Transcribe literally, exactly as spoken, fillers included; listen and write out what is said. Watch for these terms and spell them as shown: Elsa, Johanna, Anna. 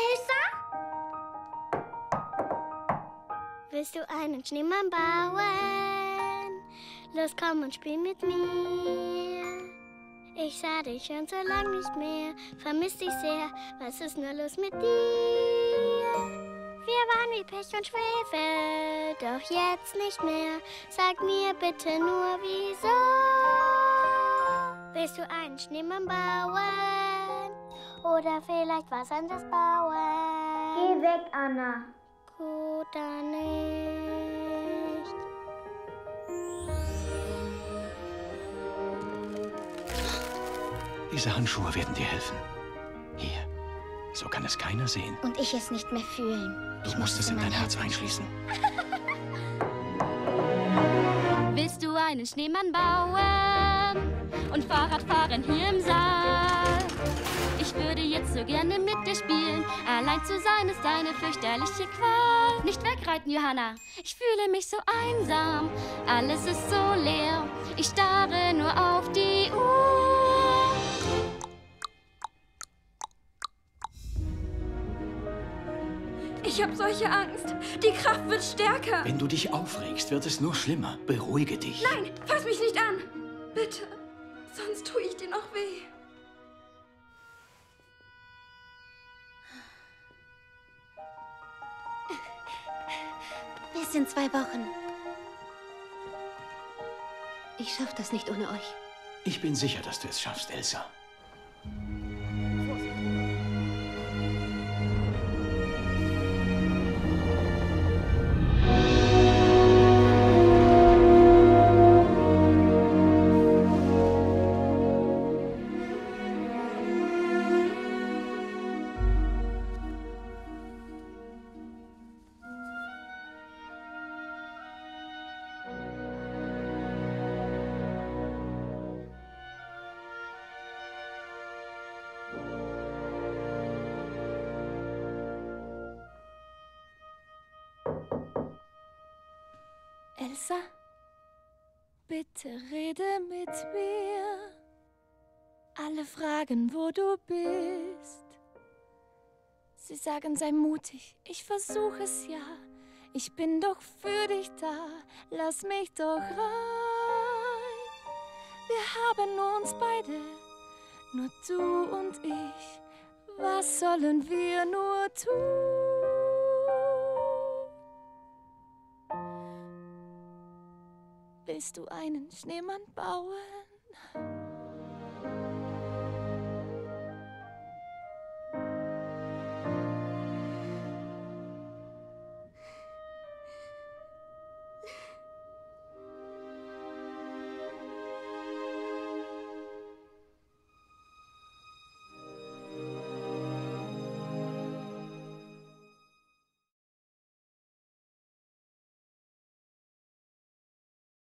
Elsa? Willst du einen Schneemann bauen? Los, komm und spiel mit mir. Ich sah dich schon so lang nicht mehr, vermiss dich sehr. Was ist nur los mit dir? Wir waren wie Pech und Schwefel, doch jetzt nicht mehr. Sag mir bitte nur, wieso? Willst du einen Schneemann bauen? Oder vielleicht was anderes bauen? Geh weg, Anna. Gut, dann nicht. Diese Handschuhe werden dir helfen. Hier, so kann es keiner sehen. Und ich es nicht mehr fühlen. Du musst es in dein Herz einschließen. Willst du einen Schneemann bauen und Fahrrad fahren hier im Saal? Ich würde jetzt so gerne mit dir spielen. Allein zu sein ist eine fürchterliche Qual. Nicht wegreiten, Johanna. Ich fühle mich so einsam. Alles ist so leer. Ich starre nur auf die Uhr. Ich habe solche Angst. Die Kraft wird stärker. Wenn du dich aufregst, wird es nur schlimmer. Beruhige dich. Nein, fass mich nicht an. Bitte, sonst tue ich dir noch weh. Bis in zwei Wochen. Ich schaffe das nicht ohne euch. Ich bin sicher, dass du es schaffst, Elsa. Elsa, bitte rede mit mir. Alle fragen, wo du bist. Sie sagen, sei mutig, ich versuche es ja. Ich bin doch für dich da, lass mich doch rein. Wir haben uns beide, nur du und ich. Was sollen wir nur tun? Willst du einen Schneemann bauen?